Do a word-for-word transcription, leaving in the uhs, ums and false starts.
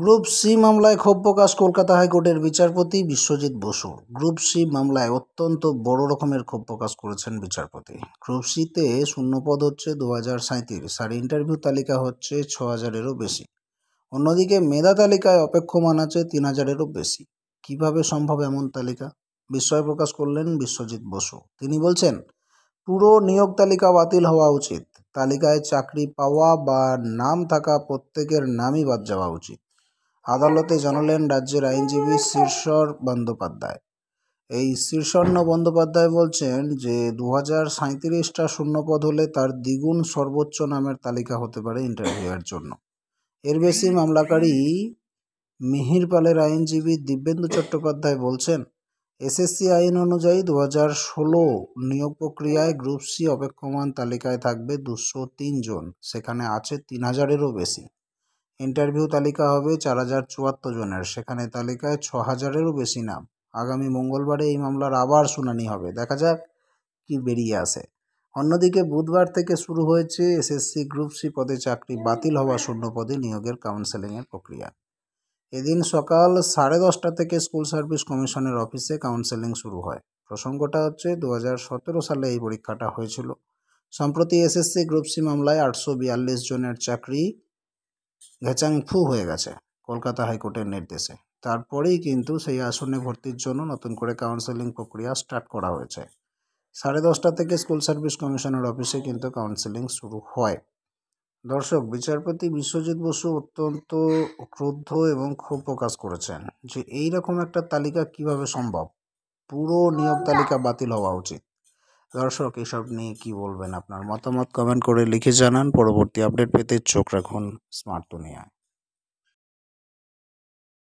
Group C মামলায় ক্ষোভ প্রকাশ কলকাতা হাইকোর্টের বিচারপতি বিশ্বজিৎ बोस। গ্রুপ সি মামলায় অত্যন্ত বড় রকমের ক্ষোভ প্রকাশ করেছেন বিচারপতি। গ্রুপ সিতে শূন্যপদ হচ্ছে দু হাজার সাঁত্রিশ আর ইন্টারভিউ তালিকা হচ্ছে ছ হাজারেরও বেশি। অন্যদিকে মেধা তালিকায় অপেক্ষমান আছে তিন হাজারেরও বেশি। কীভাবে সম্ভব এমন তালিকা? বিস্ময় প্রকাশ করলেন বিশ্বজিৎ बोस। তিনি বলছেন পুরো নিয়োগ তালিকা বাতিল হওয়া উচিত। তালিকায় চাকরি পাওয়া বা নাম থাকা প্রত্যেকের নামই বাদ যাওয়া উচিত। আদালতে জানালেন রাজ্যের আইনজীবী শীর্ষর বন্দ্যোপাধ্যায়। এই শীর্ষর্ণ বন্দ্যোপাধ্যায় বলছেন যে দু হাজার সাঁত্রিশটা শূন্যপদ হলে তার দ্বিগুণ সর্বোচ্চ নামের তালিকা হতে পারে ইন্টারভিউয়ের জন্য। এর বেশি মামলাকারী মিহিরপালের আইনজীবী দিব্যেন্দু চট্টোপাধ্যায় বলছেন এসএসসি আইন অনুযায়ী দু হাজার ষোলো নিয়োগ প্রক্রিয়ায় গ্রুপ সি অপেক্ষমান তালিকায় থাকবে দুশো তিন জন, সেখানে আছে তিন হাজারেরও বেশি। इंटरव्यू तालिका होबे चार हज़ार चुहत्तर जनेर, सेखाने तालिकाय छ हज़ारेरो बेशी नाम। आगामी मंगलवारे एई मामलार आबार शुनानी होबे, देखा जाक कि बेरिये आसे। अन्यदिके बुधवार थेके शुरू होयेछे एसएससी ग्रुप सी पदे चाकरी बातिल हवा शून्य पदे नियोगेर काउन्सेलिंगेर प्रक्रिया। एदिन सकाल साढ़े दसटा थेके स्कूल सर्विस कमिशनेर अफिसे काउन्सेलिंग शुरू हय। प्रसंगटा होच्छे दो हज़ार सतरो साले एई परीक्षाटा हयेछिलो। सम्प्रति एसएससी ग्रुप सी मामलाय आठशो बयाल्लिस जनेर चाकरी घেচাংফু হয়ে গেছে কলকাতা হাইকোর্টের নির্দেশে। তারপরেই কিন্তু সেই আসনে ভর্তির জন্য নতুন করে কাউন্সেলিং প্রক্রিয়া স্টার্ট করা হয়েছে। সাড়ে দশটা থেকে স্কুল সার্ভিস কমিশনের অফিসে কিন্তু কাউন্সেলিং শুরু হয়। দর্শক, বিচারপতি বিশ্বজিৎ बोस অত্যন্ত ক্রুদ্ধ এবং ক্ষোভ প্রকাশ করেছেন যে এই রকম একটা তালিকা কিভাবে সম্ভব। পুরো নিয়োগ তালিকা বাতিল হওয়া উচিত। দর্শক, এসব নিয়ে কি বলবেন? আপনার মতামত কমেন্ট করে লিখে জানান। পরবর্তী আপডেট পেতে চোখ রাখুন স্মার্ট দুনিয়ায়।